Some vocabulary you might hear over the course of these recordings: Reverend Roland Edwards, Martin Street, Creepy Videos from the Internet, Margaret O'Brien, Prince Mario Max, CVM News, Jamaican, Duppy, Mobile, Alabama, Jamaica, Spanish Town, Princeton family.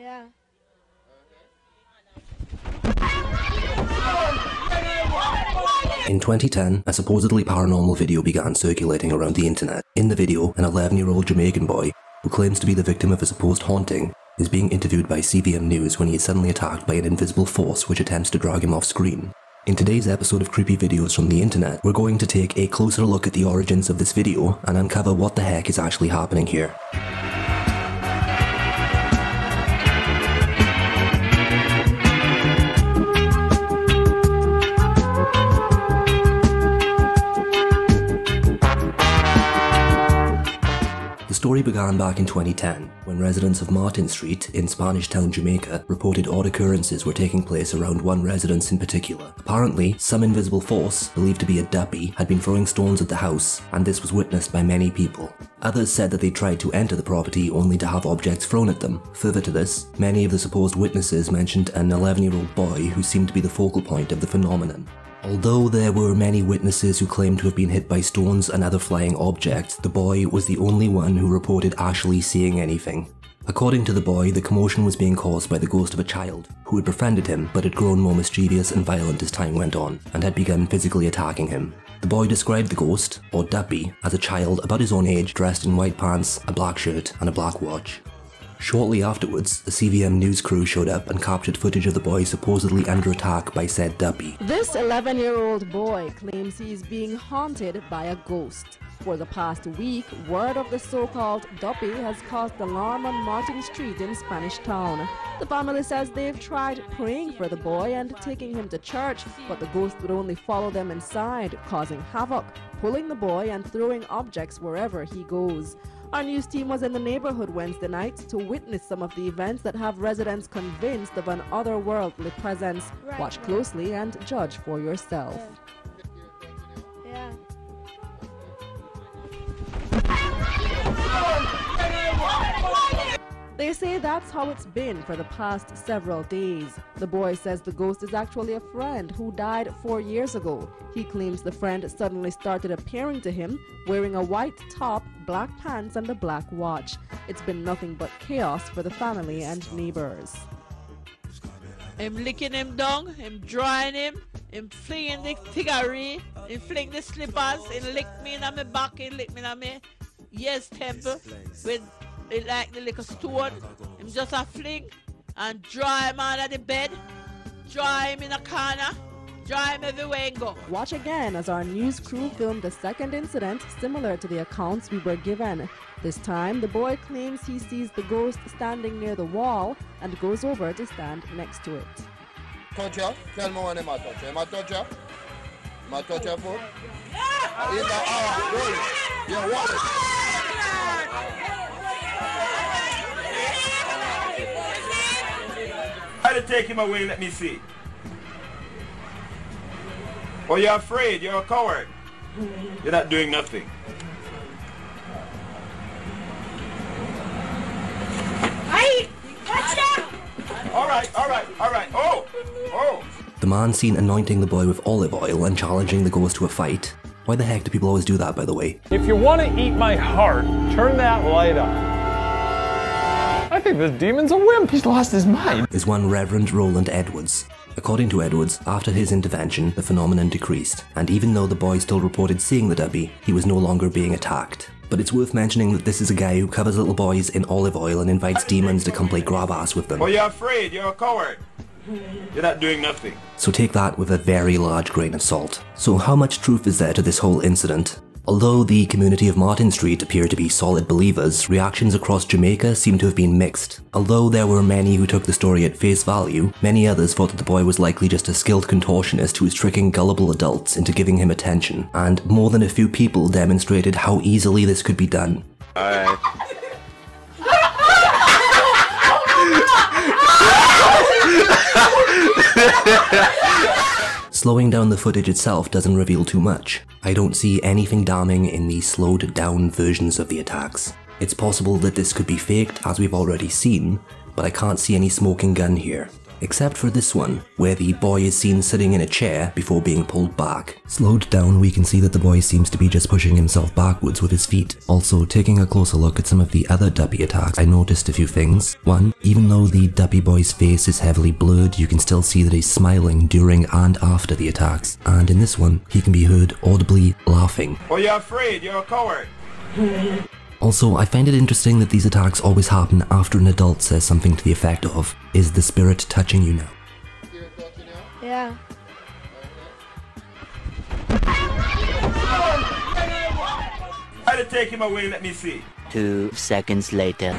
Yeah. In 2010, a supposedly paranormal video began circulating around the internet. In the video, an 11-year-old Jamaican boy, who claims to be the victim of a supposed haunting, is being interviewed by CVM News when he is suddenly attacked by an invisible force which attempts to drag him off screen. In today's episode of Creepy Videos from the Internet, we're going to take a closer look at the origins of this video and uncover what the heck is actually happening here. The story began back in 2010, when residents of Martin Street in Spanish Town, Jamaica, reported odd occurrences were taking place around one residence in particular. Apparently, some invisible force, believed to be a Duppy, had been throwing stones at the house, and this was witnessed by many people. Others said that they tried to enter the property only to have objects thrown at them. Further to this, many of the supposed witnesses mentioned an 11-year-old boy who seemed to be the focal point of the phenomenon. Although there were many witnesses who claimed to have been hit by stones and other flying objects, the boy was the only one who reported actually seeing anything. According to the boy, the commotion was being caused by the ghost of a child, who had befriended him but had grown more mischievous and violent as time went on, and had begun physically attacking him. The boy described the ghost, or Duppy, as a child about his own age dressed in white pants, a black shirt, and a black watch. Shortly afterwards, the CVM News crew showed up and captured footage of the boy supposedly under attack by said Duppy. This 11-year-old boy claims he is being haunted by a ghost. For the past week, word of the so-called Duppy has caused alarm on Martin Street in Spanish Town. The family says they've tried praying for the boy and taking him to church, but the ghost would only follow them inside, causing havoc, pulling the boy and throwing objects wherever he goes. Our news team was in the neighborhood Wednesday night to witness some of the events that have residents convinced of an otherworldly presence. Watch closely and judge for yourself. Yeah. They say that's how it's been for the past several days. The boy says the ghost is actually a friend who died 4 years ago. He claims the friend suddenly started appearing to him, wearing a white top, black pants, and a black watch. It's been nothing but chaos for the family and neighbors. I'm licking him down, I'm drawing him, I'm flinging the tiggery, I'm flinging the slippers, he licked me in my back, he licked me in my yes temple with it like the little stone. Him just a fling and draw him out of the bed, draw him in a corner, draw him everywhere and go. Watch again as our news crew filmed the second incident similar to the accounts we were given. This time, the boy claims he sees the ghost standing near the wall and goes over to stand next to it. Touch her? Tell me when I'm touch her. Am I touch her? Am I touch her foot? Yeah, wallet. Try to take him away, let me see. Oh, you're afraid, you're a coward. You're not doing nothing. Hey, watch out! All right, oh! The man seen anointing the boy with olive oil and challenging the ghost to a fight. Why the heck do people always do that, by the way? If you want to eat my heart, turn that light on. I think this demon's a wimp. He's lost his mind. Is one Reverend Roland Edwards. According to Edwards, after his intervention, the phenomenon decreased, and even though the boy still reported seeing the Duppy, he was no longer being attacked. But it's worth mentioning that this is a guy who covers little boys in olive oil and invites demons to come play grab ass with them. Oh, you're afraid, you're a coward. You're not doing nothing. So take that with a very large grain of salt. So how much truth is there to this whole incident? Although the community of Martin Street appeared to be solid believers, reactions across Jamaica seem to have been mixed. Although there were many who took the story at face value, many others thought that the boy was likely just a skilled contortionist who was tricking gullible adults into giving him attention, and more than a few people demonstrated how easily this could be done. Slowing down the footage itself doesn't reveal too much. I don't see anything damning in the slowed down versions of the attacks. It's possible that this could be faked as we've already seen, but I can't see any smoking gun here. except for this one, where the boy is seen sitting in a chair before being pulled back. Slowed down, we can see that the boy seems to be just pushing himself backwards with his feet. Also, taking a closer look at some of the other Duppy attacks, I noticed a few things. One, even though the Duppy boy's face is heavily blurred, you can still see that he's smiling during and after the attacks. And in this one, he can be heard audibly laughing. Oh, you're afraid, you're a coward. Also, I find it interesting that these attacks always happen after an adult says something to the effect of, "Is the spirit touching you now?" Yeah. Try to take him away, let me see. 2 seconds later.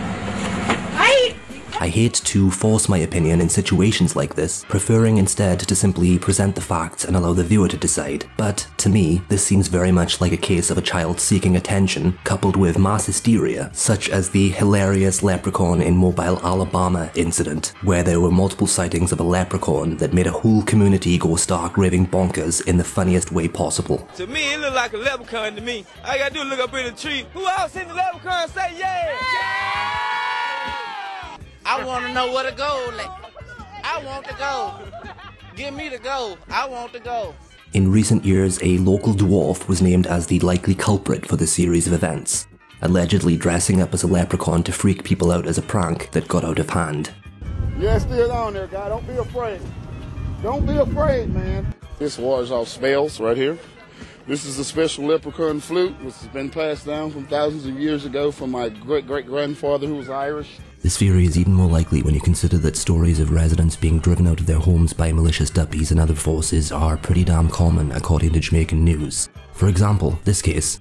I hate to force my opinion in situations like this, preferring instead to simply present the facts and allow the viewer to decide. But, to me, this seems very much like a case of a child seeking attention, coupled with mass hysteria, such as the hilarious leprechaun in Mobile, Alabama incident, where there were multiple sightings of a leprechaun that made a whole community go stark raving bonkers in the funniest way possible. To me, it looked like a leprechaun to me. I gotta do look up in the tree. Who else seen the leprechaun say yeah? Yeah! I want to know where to go. I want to go. Give me the go. I want to go. In recent years, a local dwarf was named as the likely culprit for this series of events, allegedly dressing up as a leprechaun to freak people out as a prank that got out of hand. You're still on there, guy. Don't be afraid. Don't be afraid, man. This wars off spells right here. This is a special leprechaun flute, which has been passed down from thousands of years ago from my great-great-grandfather, who was Irish. This theory is even more likely when you consider that stories of residents being driven out of their homes by malicious duppies and other forces are pretty damn common according to Jamaican news. For example, this case.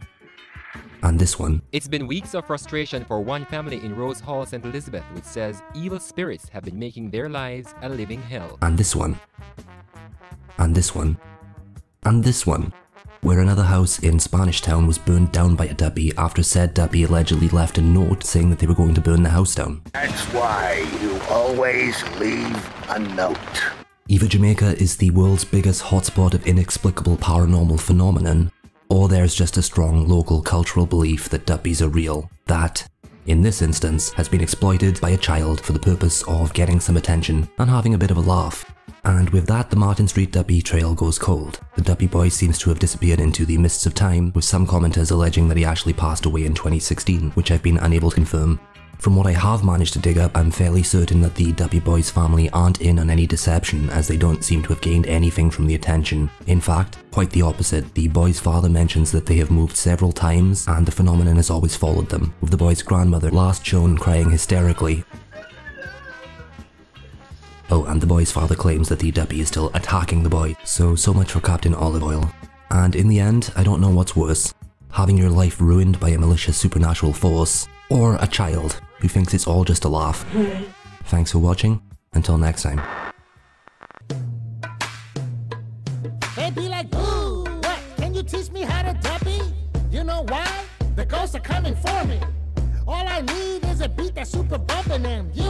And this one. It's been weeks of frustration for one family in Rose Hall, St. Elizabeth, which says evil spirits have been making their lives a living hell. And this one. And this one. And this one. Where another house in Spanish Town was burned down by a Duppy after said Duppy allegedly left a note saying that they were going to burn the house down. That's why you always leave a note. Either Jamaica is the world's biggest hotspot of inexplicable paranormal phenomenon, or there's just a strong local cultural belief that Duppies are real. That, in this instance, has been exploited by a child for the purpose of getting some attention and having a bit of a laugh. And with that, the Martin Street Duppy trail goes cold. The Duppy boy seems to have disappeared into the mists of time, with some commenters alleging that he actually passed away in 2016, which I've been unable to confirm. From what I have managed to dig up, I'm fairly certain that the Duppy boy's family aren't in on any deception, as they don't seem to have gained anything from the attention. In fact, quite the opposite. The boy's father mentions that they have moved several times, and the phenomenon has always followed them, with the boy's grandmother last shown crying hysterically. Oh, and the boy's father claims that the Duppy is still attacking the boy, so much for Captain Olive Oil. And in the end, I don't know what's worse, having your life ruined by a malicious supernatural force, or a child who thinks it's all just a laugh. Thanks for watching, until next time. Hey, be like, ooh, what, can you teach me how to Duppy? You know why? The ghosts are coming for me. All I need is a beat that's super bumping them. You,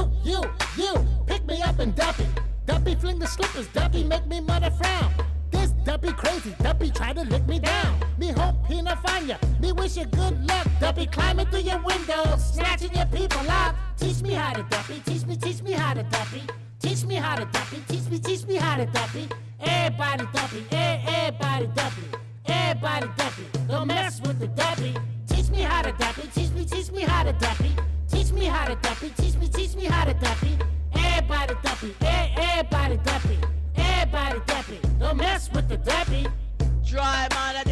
pick me up and Duppy. Duppy fling the slippers, Duppy make me mother frown. This Duppy crazy, Duppy try to lick me down. Me hope he no find ya, me wish you good luck. Duppy climbing through your windows, snatching your people up. Teach me how to Duppy, teach me how to Duppy. Teach me how to Duppy, teach me how to Duppy. Everybody Duppy, everybody Duppy. Everybody Duppy, don't mess with the Duppy. Teach me how to Duppy, teach me how to Duppy. Teach me how to Duppy, teach me how to Duppy. Everybody Duppy, everybody Duppy. Everybody Duppy, don't mess with the Duppy. Try my